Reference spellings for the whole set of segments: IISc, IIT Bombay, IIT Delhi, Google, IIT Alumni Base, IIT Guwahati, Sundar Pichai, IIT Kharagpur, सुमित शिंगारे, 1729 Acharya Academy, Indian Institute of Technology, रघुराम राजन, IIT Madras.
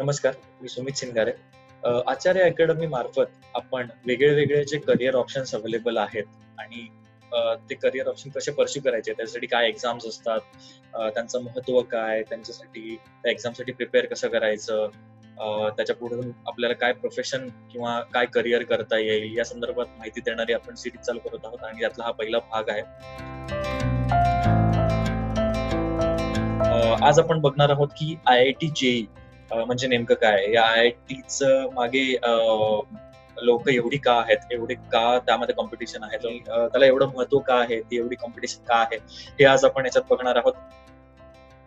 नमस्कार, मी सुमित शिंगारे. आचार्य अकॅडमी मार्फत आपण वेगवेगळे जे करिअर ऑप्शन्स अवेलेबल आहेत आणि ते करिअर ऑप्शन कसे परस्यू करायचे, त्यासाठी काय एक्झाम्स असतात, त्यांचं महत्त्व काय, त्यांच्यासाठी त्या एक्झामसाठी प्रिपेअर कसं करायचं, त्याच्या पुढे आपल्याला काय प्रोफेशन किंवा काय करिअर करता येईल या संदर्भात माहिती देणारी आपण सिरीज चालू करत आहोत आणि यातला हा पहिला भाग आहे. आज आपण बघणार आहोत की आयआयटी जेई म्हणजे नेमकं काय, या आयआयटीच मागे लोक एवढी का आहेत, एवढे का त्यामध्ये कॉम्पिटिशन आहे, त्याला एवढं महत्व का आहे, ती एवढी कॉम्पिटिशन का आहे, हे आज आपण याच्यात बघणार आहोत.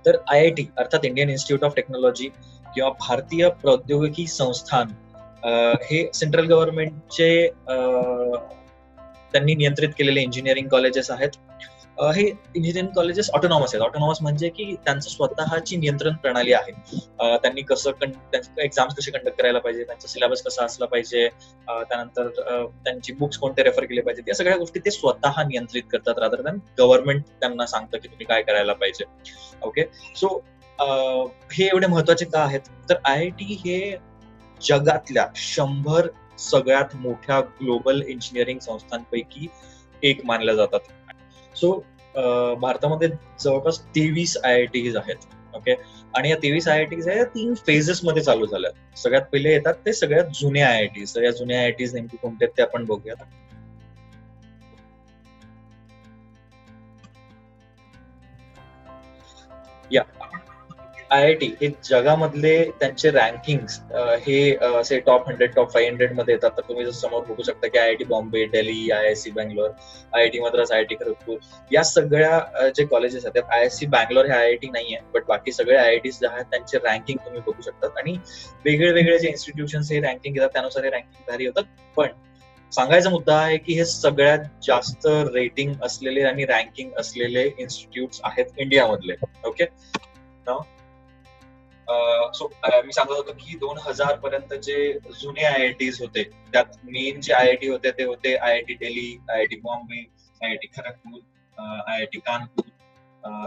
तर आयआयटी अर्थात इंडियन इन्स्टिट्यूट ऑफ टेक्नॉलॉजी किंवा भारतीय प्रौद्योगिकी संस्थान हे सेंट्रल गव्हर्नमेंटचे त्यांनी नियंत्रित केलेले इंजिनिअरिंग कॉलेजेस आहेत. हे इंजिनिअरिंग कॉलेजेस ऑटोनॉमस आहेत. ऑटोनॉमस म्हणजे की त्यांचं स्वतःची नियंत्रण प्रणाली आहे. त्यांनी कसं एक्झाम्स कसे कंडक्ट करायला पाहिजे, त्यांचा सिलेबस कसा असला पाहिजे, त्यानंतर त्यांची बुक्स कोणते रेफर केले पाहिजे, या सगळ्या गोष्टी ते स्वतः नियंत्रित करतात रादर दॅन गव्हर्नमेंट त्यांना सांगतं की तुम्ही काय करायला पाहिजे. ओके, सो हे एवढे महत्वाचे का आहेत? तर आयआयटी हे जगातल्या 100 सगळ्यात मोठ्या ग्लोबल इंजिनिअरिंग संस्थांपैकी एक मानल्या जातात. सो भारतामध्ये जवळपास 23 आयआयटीज आहेत. ओके, आणि या 23 आयआयटीज आहेत 3 फेजेस मध्ये चालू झाल्या. सगळ्यात पहिले येतात ते सगळ्यात जुने आयआयटीज. तर या जुन्या आयआयटीज नेमके कोणते ते आपण बघूयात. या आयआयटी हे जगामधले त्यांचे रँकिंग हे टॉप 100 टॉप 500 मध्ये येतात. तर तुम्ही समोर बघू शकता की IIT Bombay, Delhi, IISc Bangalore, IIT Madras, IIT Kharagpur या सगळ्या जे कॉलेजेस आहेत. IISc बँगलोर हे आयआयटी नाही आहे, बट बाकी सगळे आयआयटीज जे आहेत त्यांचे रँकिंग तुम्ही बघू शकतात आणि वेगवेगळे जे इन्स्टिट्यूशन्स हे रँकिंग घेतात त्यानुसार हे रँकिंग जारी होतात. पण सांगायचा मुद्दा आहे की हे सगळ्यात जास्त रेटिंग असलेले आणि रँकिंग असलेले इन्स्टिट्यूट आहेत इंडियामधले. ओके, सो मी सांगत होतो की 2000 पर्यंत जे जुने आयआयटीज होते त्यात मेन जे आयआयटी होते ते होते IIT Delhi, IIT Bombay, IIT Kharagpur, IIT Kanpur,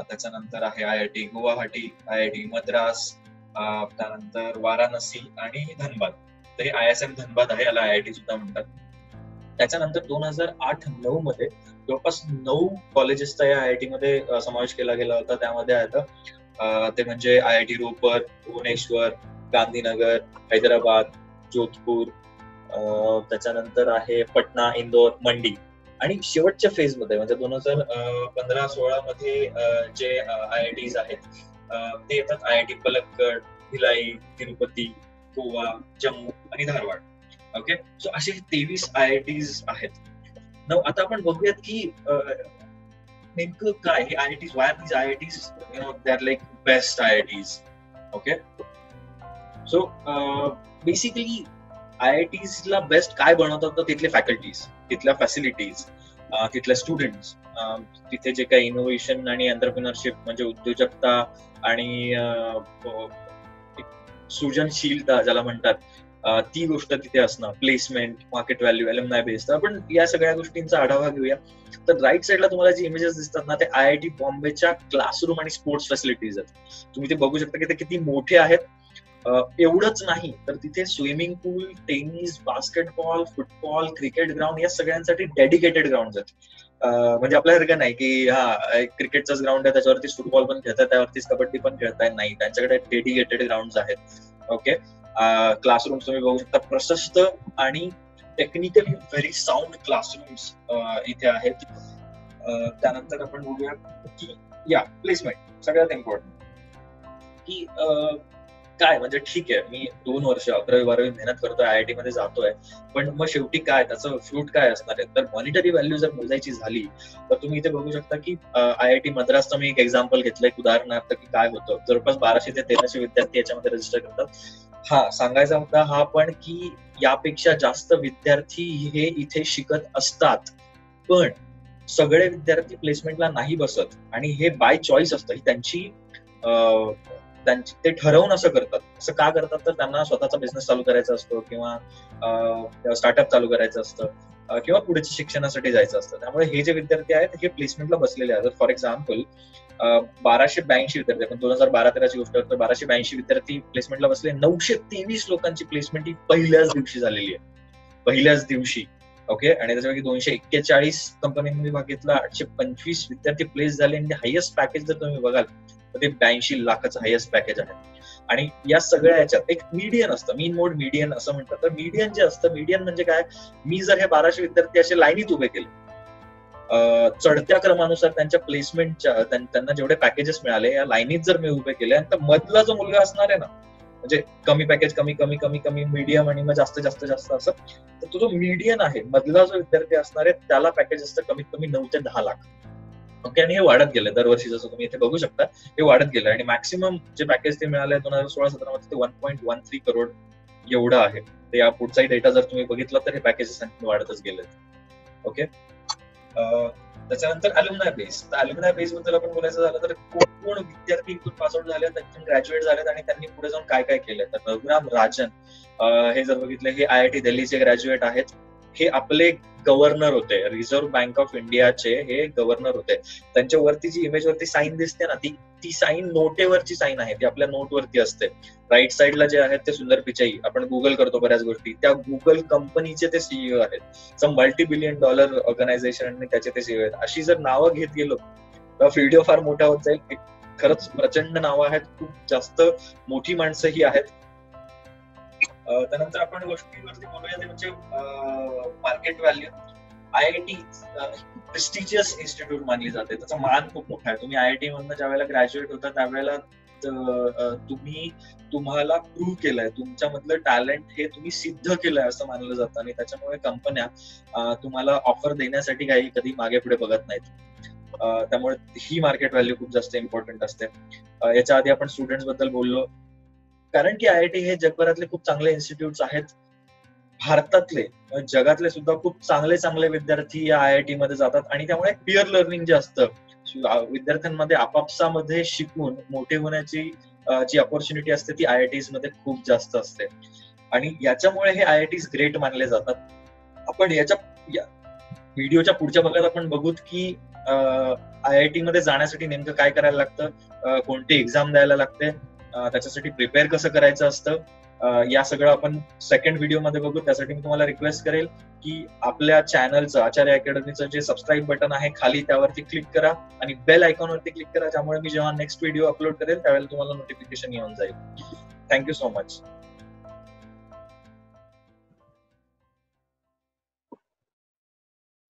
त्याच्यानंतर आहे आयआयटी गुवाहाटी, आयआयटी मद्रास, त्यानंतर वाराणसी आणि धनबाद. तर हे IISm धनबाद आहे, याला आयआयटी सुद्धा म्हणतात. त्याच्यानंतर 2008-9 मध्ये जवळपास 9 कॉलेजेसचा या आयआयटी मध्ये समावेश केला गेला होता. त्यामध्ये आता ते म्हणजे आयआयटी रोपर, भुवनेश्वर, गांधीनगर, हैदराबाद, जोधपूर, त्याच्यानंतर आहे पटना, इंदोर, मंडी आणि शेवटच्या फेज मध्ये म्हणजे 2015-16 मध्ये जे आयआयटीज आहेत ते येतात आयआयटी पलक्कड, भिलाई, तिरुपती, गोवा, जम्मू आणि धारवाड. ओके, सो असे 23 आयआयटीज आहेत. आता आपण बघूयात की नेमकं काय हे IITs, why are these IITs, you know they are like best IITs. Okay, so basically आयआयटीजला बेस्ट काय बनवतात तर तिथले फॅकल्टीज, तिथल्या फॅसिलिटीज, तिथले स्टुडंट्स, तिथे जे काही इनोव्हेशन आणि एंटरप्रिनरशिप म्हणजे उद्योजकता आणि सृजनशीलता ज्याला म्हणतात ती गोष्ट तिथे असणं, placement, market value, alumni base. तर आपण या सगळ्या गोष्टींचा आढावा घेऊया. तर राईट साईडला तुम्हाला जे इमेजेस दिसतात ना ते आयआयटी बॉम्बेच्या क्लासरूम आणि स्पोर्ट्स फॅसिलिटीज आहेत. तुम्ही ते बघू शकता की ते किती मोठे आहेत. एवढंच नाही तर तिथे swimming pool, tennis, basketball, football, cricket ground या सगळ्यांसाठी डेडिकेटेड ग्राउंड आहेत. म्हणजे आपल्यासारखं नाही की हा क्रिकेटचाच ग्राउंड आहे त्याच्यावरती फुटबॉल पण खेळतात, त्यावरतीच कबड्डी पण खेळताय, नाही, त्यांच्याकडे डेडिकेटेड ग्राउंड आहेत. ओके, क्लासरूम्स तुम्ही बघू शकता प्रशस्त आणि टेक्निकली व्हेरी साऊंड क्लासरूम्स इथे आहेत. त्यानंतर आपण बघूया की या प्लेसमेंट सगळ्यात इम्पॉर्टंट की काय म्हणजे ठीक आहे मी 2 वर्ष 11वी-12वी मेहनत करतोय, आयआयटी मध्ये जातोय, पण मग शेवटी काय त्याचं फ्रूट काय असणार आहे? तर मॉनिटरी व्हॅल्यू जर मोजायची झाली तर तुम्ही इथे बघू शकता की आयआयटी मद्रासचं मी एक एक्झाम्पल घेतलंय उदाहरणार्थ की काय होतं. जवळपास 1200 ते 1300 विद्यार्थी याच्यामध्ये रजिस्टर करतात. हा सांगायचा मुद्दा हा पण की यापेक्षा जास्त विद्यार्थी हे इथे शिकत असतात, पण सगळे विद्यार्थी प्लेसमेंटला नाही बसत आणि हे बाय चॉईस असतं. ही त्यांची ते ठरवून असं करतात. असं का करतात तर त्यांना स्वतःचा बिझनेस चालू करायचा असतो किंवा स्टार्टअप चालू करायचं असतं किंवा पुढच्या शिक्षणासाठी जायचं असतं. त्यामुळे हे जे विद्यार्थी आहेत हे प्लेसमेंटला बसलेले आहेत. फॉर एक्झाम्पल 1282 विद्यार्थी, आपण 2012-13ची गोष्ट करतो, 1282 विद्यार्थी प्लेसमेंटला बसले. 923 लोकांची प्लेसमेंट ही पहिल्याच दिवशी झालेली आहे, पहिल्याच दिवशी. ओके, आणि त्याच्यापैकी 241 कंपन्यांनी भाग घेतला, 825 विद्यार्थी प्लेस झाले. आणि हायेस्ट पॅकेज जर तुम्ही बघाल तर ते 82 लाखाचं हायेस्ट पॅकेज आहे. आणि या सगळ्या याच्यात एक मीडियन असतं, मीन मोड मीडियन असं म्हणतात. तर मीडियन जे असतं, मीडियन म्हणजे काय, मी जर हे 1200 विद्यार्थी असे लाईनीत उभे केले चढत्या क्रमानुसार त्यांच्या प्लेसमेंटच्या, त्यांना जेवढे पॅकेजेस मिळाले या लाईनीत जर मी उभे केले, आणि मधला जो मुलगा असणार आहे ना, म्हणजे कमी पॅकेज कमी कमी कमी कमी मीडियम आणि मग जास्त जास्त जास्त असं, तर तो जो मीडियन आहे मधला जो विद्यार्थी असणार आहे त्याला पॅकेज असतं कमीत कमी 9 ते 10 लाख. ओके, आणि हे वाढत गेलं दरवर्षी, जसं तुम्ही इथे बघू शकता हे वाढत गेलं. आणि मॅक्सिमम जे पॅकेज ते मिळाले 2016-17 मध्ये ते 1.13 करोड एवढं आहे. ते या पुढचाही डेटा जर तुम्ही बघितला तर हे पॅकेजेस वाढतच गेले. ओके, त्याच्यानंतर अल्युमनाय बेस. अल्युमनाय बेस बद्दल आपण बोलायचं झालं तर कोण कोण विद्यार्थी इथून पास आउट झाले, त्यांच्यातून ग्रॅज्युएट झालेत आणि त्यांनी पुढे जाऊन काय काय केलं, तर रघुराम राजन हे जर बघितलं, हे IIT दिल्लीचे ग्रॅज्युएट आहेत. हे आपले गव्हर्नर होते, रिझर्व्ह बँक ऑफ इंडियाचे हे गव्हर्नर होते. त्यांच्यावरती जी इमेज वरती साईन दिसते ना, ती साईन नोटेवरची साईन आहे, ती आपल्या नोटवरती असते. राईट साईडला जे आहेत ते सुंदर पिचाई, आपण गुगल करतो बऱ्याच गोष्टी, त्या गुगल कंपनीचे ते सीईओ आहेत. $multi-billion ऑर्गनायझेशन त्याचे ते सीईओ आहेत. अशी जर नावं घेत गेलो तर व्हिडिओ फार मोठा होत जाईल. खरंच प्रचंड नावं आहेत, खूप जास्त मोठी माणसं ही आहेत. त्यानंतर आपण गोष्टीवरती बोलूया ते म्हणजे market value. IIT prestigious institute मानली जाते, त्याचा मान खूप मोठा आहे. तुम्ही IIT मधनं ज्या वेळेला ग्रॅज्युएट होता त्यावेळेला तुम्ही तुम्हाला प्रूव्ह केलंय, तुमच्यामधलं टॅलेंट हे तुम्ही सिद्ध केलंय असं मानलं जातं. आणि त्याच्यामुळे कंपन्या तुम्हाला ऑफर देण्यासाठी काही कधी मागे पुढे बघत नाहीत. त्यामुळे ही मार्केट व्हॅल्यू खूप जास्त इम्पॉर्टंट असते. याच्या आधी आपण स्टुडंट बद्दल बोललो, कारण की IIT हे जगभरातले खूप चांगले इन्स्टिट्यूट आहेत. भारतातले, जगातले सुद्धा खूप चांगले चांगले विद्यार्थी या IIT मध्ये जातात. आणि त्यामुळे पीअर लर्निंग जे असतं, विद्यार्थ्यांमध्ये आपापसामध्ये शिकून मोठे होण्याची जी अपॉर्च्युनिटी असते ती IITs मध्ये खूप जास्त असते. आणि याच्यामुळे हे IITs ग्रेट मानले जातात. आपण याच्या व्हिडिओच्या पुढच्या भागात आपण बघू की IIT मध्ये जाण्यासाठी नेमकं काय करायला लागतं, कोणती एक्झाम द्यायला लागते, त्याच्यासाठी प्रिपेअर कसं करायचं असतं, या सगळं आपण सेकंड व्हिडिओ मध्ये बघू. त्यासाठी मी तुम्हाला रिक्वेस्ट करेल की आपल्या चॅनलचं, आचार्य अकॅडमीचं जे सबस्क्राईब बटन आहे खाली, त्यावरती क्लिक करा आणि बेल आयकॉनवरती क्लिक करा, ज्यामुळे मी जेव्हा नेक्स्ट व्हिडिओ अपलोड करेल त्यावेळेला तुम्हाला नोटिफिकेशन येऊन जाईल. Thank you so much.